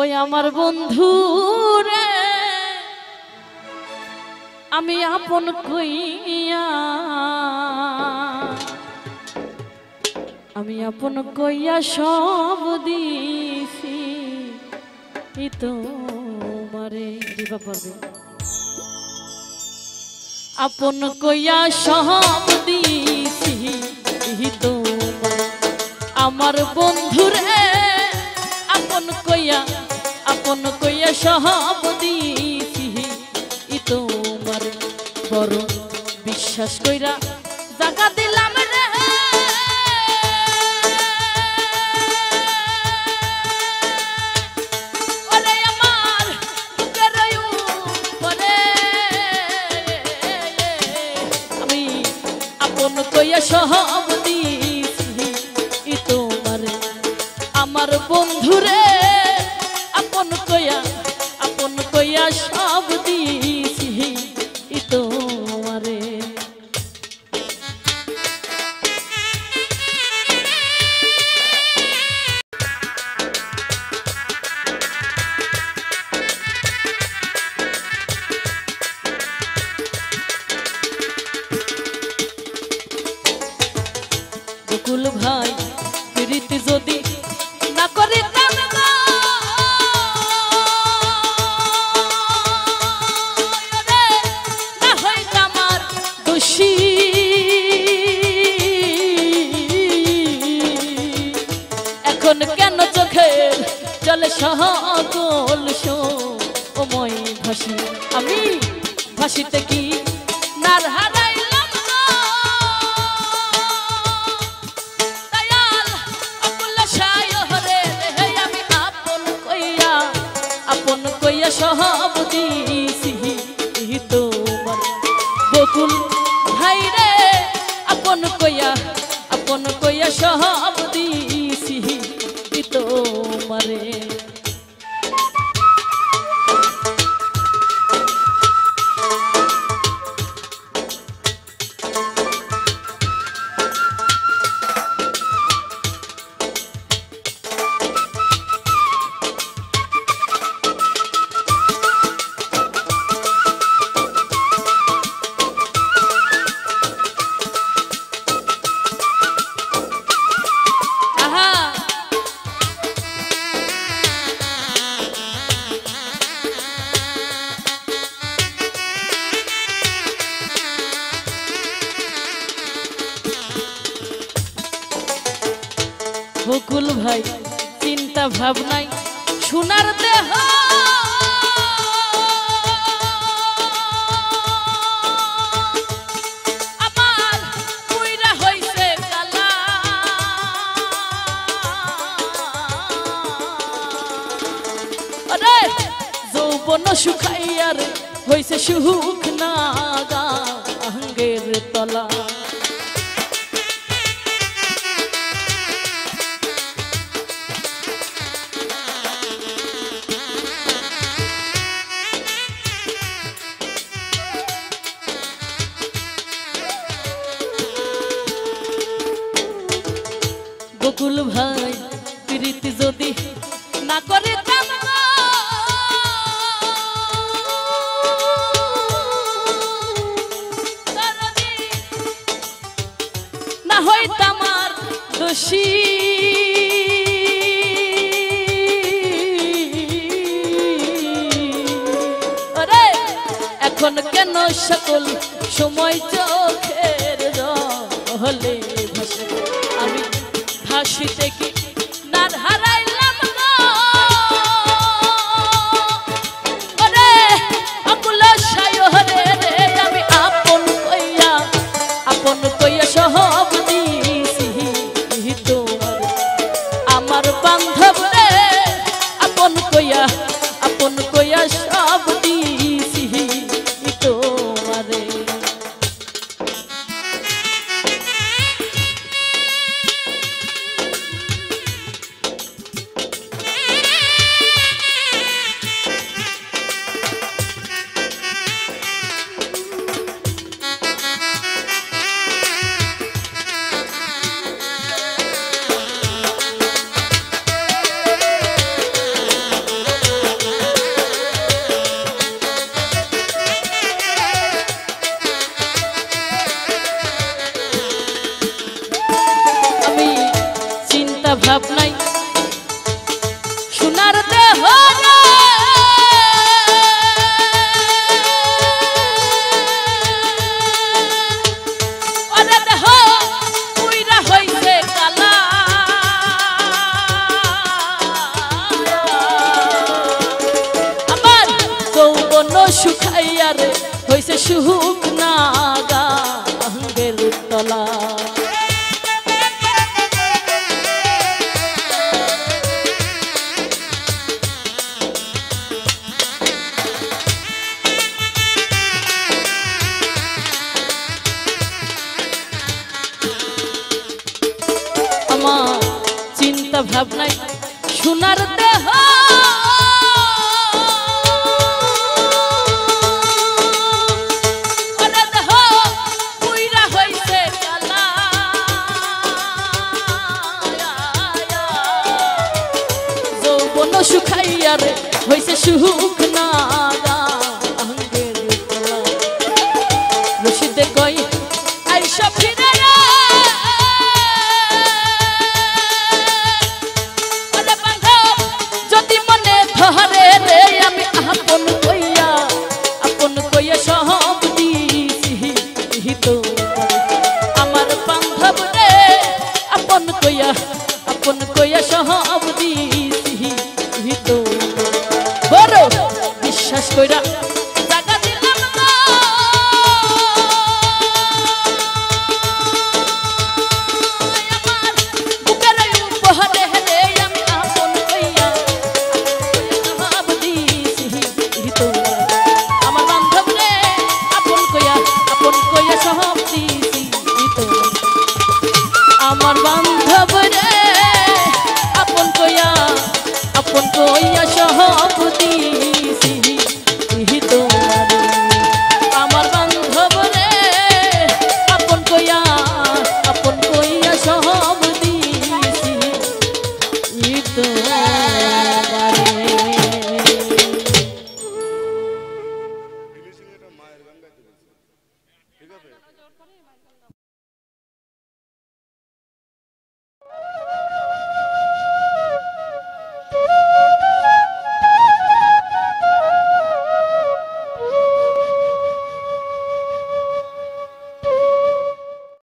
ओय आमार बंधु रे आमी आपन कइया सब दिछि तोमारे दिबा पारबे आपन कइया सब दिछि तोमारे आमार बंधु रे आपन कइया सब दिछि तोमारे बड़ो विश्वास कइरा जागा दिलाम रे ओरे आमार बुकेर उपरे आमी आपन कइया सब दिछि तोमारे आमार बंधु रे सब दिछि तोमारे बकुल भाई प्रीति जदि ना करे सब दिछि तोमारे बकुल भाई रे अपन कइया सब दिछि तोमारे बकुल भाई चिंता भावना सुनार देह जौवन सुखाइयार होइसे सुख नागा अंगेर तला बकुल भाई प्रीति जदि ना करे ना होइत आमार दोषी अरे एखन केन सकल समय चोखेर जले भाषा भाषिते की नार हाराइलाम गो ओरे अकुल शायो रे रे आमी आपन कइया सब दिछि तोमारे आमार बान्धव रे आपन कइया सब दिछि तोमारे খাইয়া রে হইছে শুকনা গাঙ্গের তলা। আমার চিন্তা ভাবনায় সোনার